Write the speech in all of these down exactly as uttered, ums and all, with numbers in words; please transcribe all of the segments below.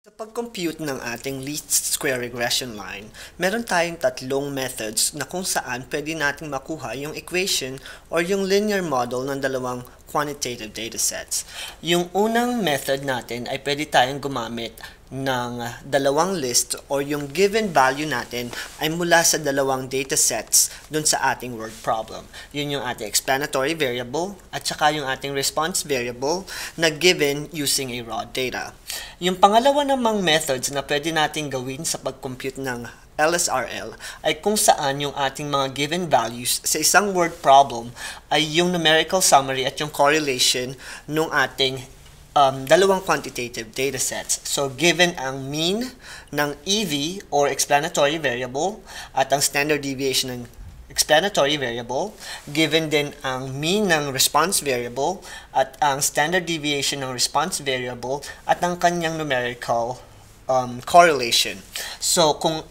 Sa pag-compute ng ating least square regression line, meron tayong tatlong methods na kung saan pwede nating makuha yung equation or yung linear model ng dalawang quantitative datasets. Yung unang method natin ay pwede tayong gumamit ng dalawang list or yung given value natin ay mula sa dalawang datasets dun sa ating word problem. Yun yung ating explanatory variable at saka yung ating response variable na given using a raw data. Yung pangalawa namang methods na pwede natin gawin sa pag-compute ng L S R L ay kung saan yung ating mga given values sa isang word problem ay yung numerical summary at yung correlation ng ating um, dalawang quantitative datasets. So, given ang mean ng E V or explanatory variable at ang standard deviation ng explanatory variable, given din ang mean ng response variable at ang standard deviation ng response variable at ang kanyang numerical um, correlation. So, kung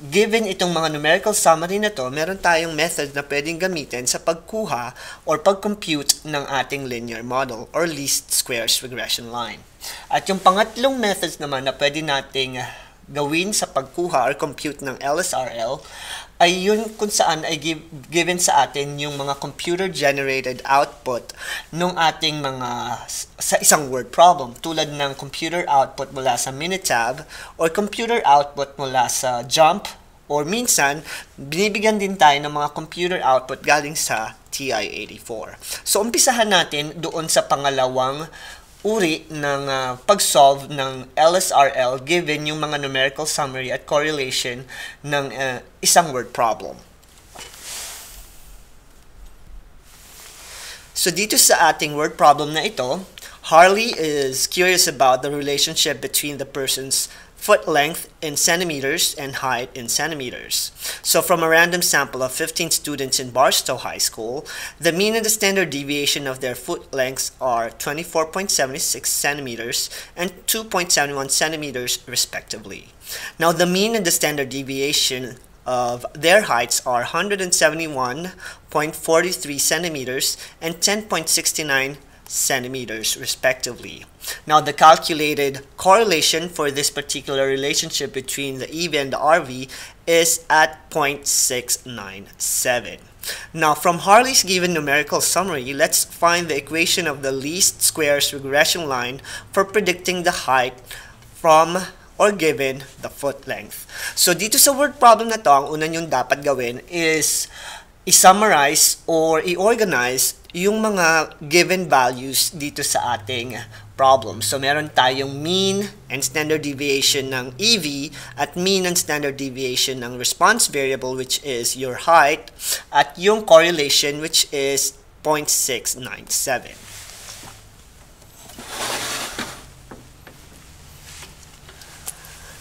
given itong mga numerical summary na to, meron tayong method na pwedeng gamitin sa pagkuha or pag-compute ng ating linear model or least squares regression line. At yung pangatlong methods naman na pwede nating gawin sa pagkuha or compute ng L S R L ay yun kung saan ay give, given sa atin yung mga computer-generated output ng ating mga sa isang word problem tulad ng computer output mula sa Minitab or computer output mula sa J M P or minsan binibigyan din tayo ng mga computer output galing sa T I eighty-four. So umpisahan natin doon sa pangalawang uri ng uh, pag-solve ng L S R L given yung mga numerical summary at correlation ng uh, isang word problem. So dito sa ating word problem na ito, Harley is curious about the relationship between the person's foot length in centimeters and height in centimeters. So from a random sample of fifteen students in Barstow High School, the mean and the standard deviation of their foot lengths are twenty-four point seven six centimeters and two point seven one centimeters respectively. Now the mean and the standard deviation of their heights are one hundred seventy-one point four three centimeters and ten point six nine centimeters respectively. Now the calculated correlation for this particular relationship between the E V and the R V is at zero point six nine seven. Now from Harley's given numerical summary, let's find the equation of the least squares regression line for predicting the height from or given the foot length. So dito sa word problem na to, ang una niyong dapat gawin is i-summarize or i-organize yung mga given values dito sa ating problem. So, meron tayong mean and standard deviation ng E V at mean and standard deviation ng response variable which is your height at yung correlation which is zero point six nine seven.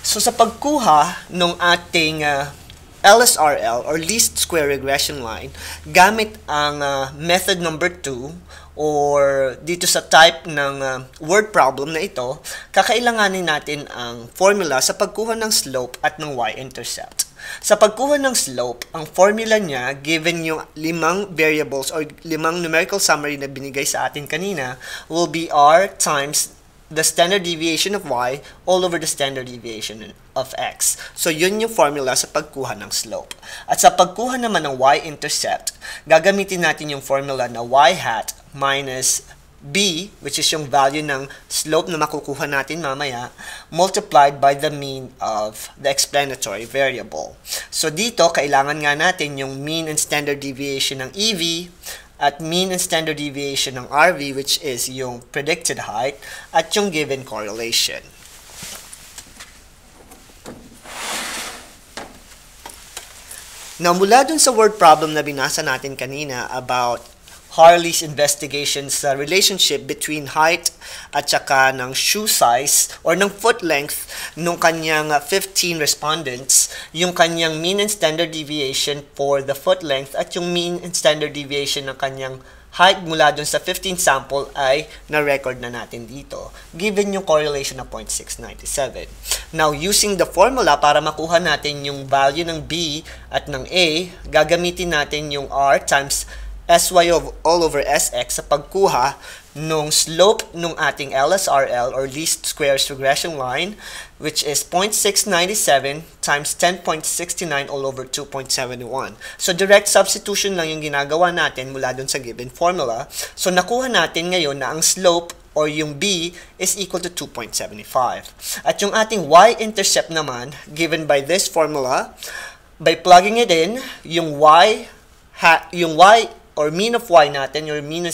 So, sa pagkuha ng ating uh, L S R L or least square regression line gamit ang uh, method number two or dito sa type ng uh, word problem na ito, kakailanganin natin ang formula sa pagkuha ng slope at ng y-intercept. Sa pagkuha ng slope, ang formula niya given yung limang variables or limang numerical summary na binigay sa atin kanina will be r times the standard deviation of y all over the standard deviation of x. So, yun yung formula sa pagkuha ng slope. At sa pagkuha naman ng y-intercept, gagamitin natin yung formula na y-hat minus b, which is yung value ng slope na makukuha natin mamaya, multiplied by the mean of the explanatory variable. So, dito, kailangan nga natin yung mean and standard deviation ng E V, at mean and standard deviation ng R V which is yung predicted height at yung given correlation. Now mula dun sa word problem na binasa natin kanina about Harley's investigation sa relationship between height at saka ng shoe size or ng foot length nung kanyang fifteen respondents, yung kanyang mean and standard deviation for the foot length at yung mean and standard deviation ng kanyang height mula dun sa fifteen sample ay na-record na natin dito given yung correlation na zero point six nine seven. Now, using the formula para makuha natin yung value ng B at ng A, gagamitin natin yung R times S Y all over S X sa pagkuha nung slope nung ating L S R L or least squares regression line, which is zero point six nine seven times ten point six nine all over two point seven one. So direct substitution lang yung ginagawa natin mula dun sa given formula. So nakuha natin ngayon na ang slope or yung B is equal to two point seven five. At yung ating y-intercept naman, given by this formula, by plugging it in, yung y, ha, yung y or mean of y natin, your mean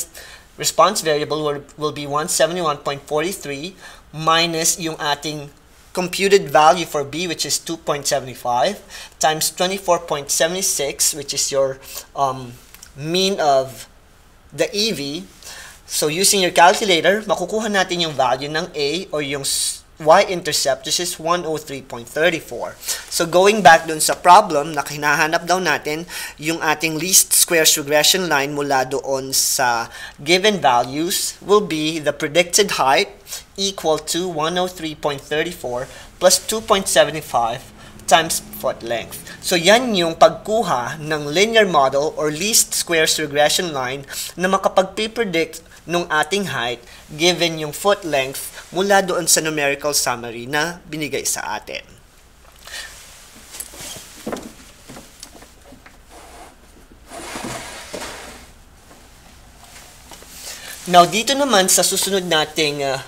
response variable will, will be one seventy-one point four three minus yung ating computed value for B, which is two point seven five, times twenty-four point seven six, which is your um, mean of the E V. So using your calculator, makukuha natin yung value ng A or yung y-intercept, which is one oh three point three four. So going back dun sa problem, na hinahanap daw natin yung ating least squares regression line mula doon sa given values will be the predicted height equal to one oh three point three four plus two point seven five times foot length. So yan yung pagkuha ng linear model or least squares regression line na makapag-predict nung ating height given yung foot length mula doon sa numerical summary na binigay sa atin. Now, dito naman sa susunod nating uh,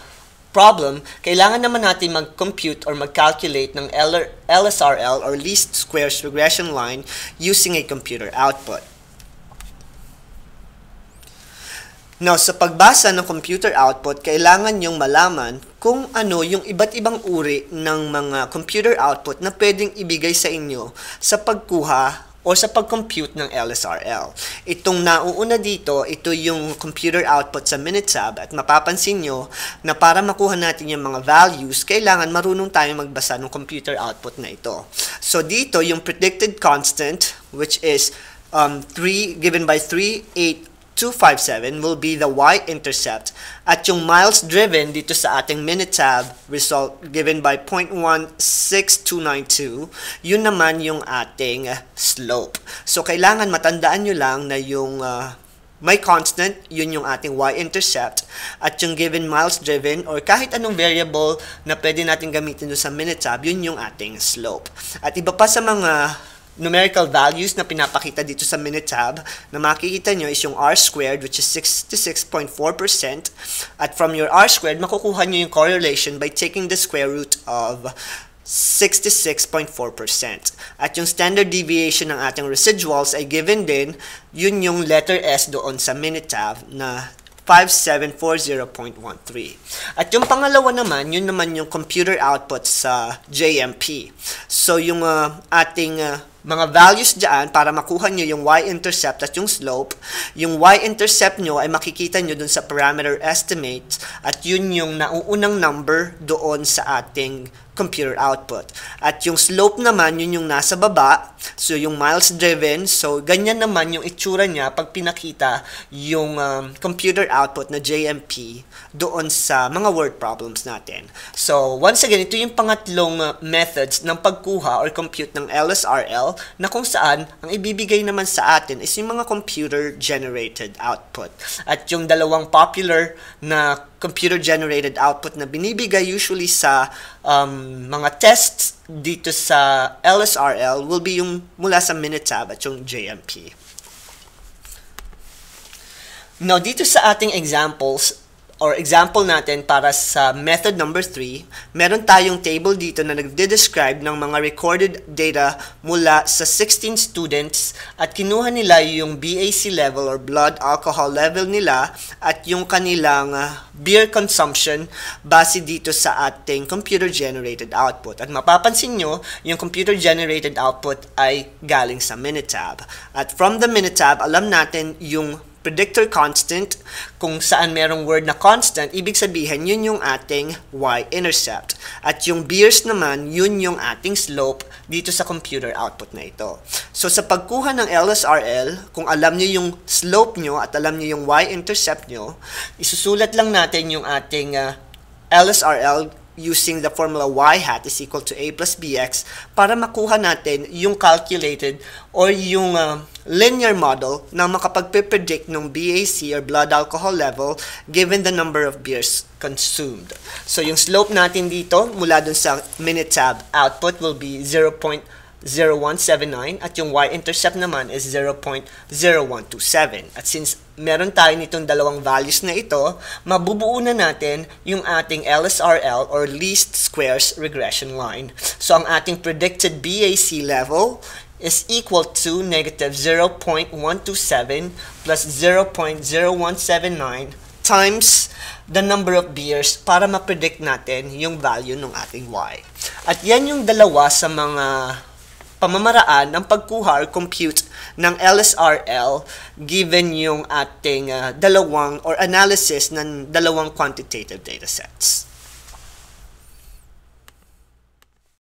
problem, kailangan naman natin mag-compute or mag-calculate ng L S R L or least squares regression line using a computer output. Now, sa pagbasa ng computer output, kailangan nyong malaman kung ano yung iba't ibang uri ng mga computer output na pwedeng ibigay sa inyo sa pagkuha o sa pag-compute ng L S R L. Itong nauuna dito, ito yung computer output sa Minitab, at mapapansin nyo na para makuha natin yung mga values, kailangan marunong tayo magbasa ng computer output na ito. So dito, yung predicted constant, which is um, three given by three point eight two five seven, will be the y-intercept, at yung miles driven dito sa ating Minitab result given by zero point one six two nine two, yun naman yung ating slope. So kailangan matandaan nyo lang na yung uh, may constant, yun yung ating y-intercept, at yung given miles driven or kahit anong variable na pwede natin gamitin doon sa Minitab, yun yung ating slope. At iba pa sa mga numerical values na pinapakita dito sa Minitab na makikita nyo is yung R squared, which is sixty-six point four percent, at from your R squared makukuha nyo yung correlation by taking the square root of sixty-six point four percent. At yung standard deviation ng ating residuals ay given din, yun yung letter S doon sa Minitab na five seven four zero point one three. At yung pangalawa naman, yun naman yung computer output sa J M P. So yung uh, ating uh, mga values dyan, para makuha nyo yung y-intercept at yung slope, yung y-intercept nyo ay makikita nyo dun sa parameter estimate, at yun yung nauunang number doon sa ating computer output. At yung slope naman, yun yung nasa baba, so yung miles driven, so ganyan naman yung itsura niya pag pinakita yung um, computer output na J M P doon sa mga word problems natin. So once again, ito yung pangatlong uh, methods ng pagkuha or compute ng L S R L na kung saan ang ibibigay naman sa atin is yung mga computer generated output. At yung dalawang popular na computer-generated output na binibigay usually sa um, mga tests dito sa L S R L will be yung mula sa Minitab at yung J M P. Now, dito sa ating examples, or example natin para sa method number three, meron tayong table dito na nagde-describe ng mga recorded data mula sa sixteen students, at kinuha nila yung B A C level or blood alcohol level nila at yung kanilang uh, beer consumption base dito sa ating computer-generated output. At mapapansin nyo, yung computer-generated output ay galing sa Minitab. At from the Minitab, alam natin yung predictor constant, kung saan merong word na constant, ibig sabihin yun yung ating y-intercept. At yung beers naman, yun yung ating slope dito sa computer output na ito. So sa pagkuha ng L S R L, kung alam nyo yung slope nyo at alam nyo yung y-intercept nyo, isusulat lang natin yung ating uh, L S R L using the formula y hat is equal to a plus bx para makuha natin yung calculated or yung uh, linear model na makapagpe-predict ng B A C or blood alcohol level given the number of beers consumed. So yung slope natin dito mula dun sa Minitab output will be zero point zero one seven nine at yung y-intercept naman is zero point zero one two seven. At since meron tayo nitong dalawang values na ito, mabubuo na natin yung ating L S R L or least squares regression line. So ang ating predicted B A C level is equal to negative zero point one two seven plus zero point zero one seven nine times the number of beers para ma-predict natin yung value ng ating y. At yan yung dalawa sa mga pamamaraan ng pagkuha or compute ng L S R L given yung ating uh, dalawang or analysis ng dalawang quantitative datasets.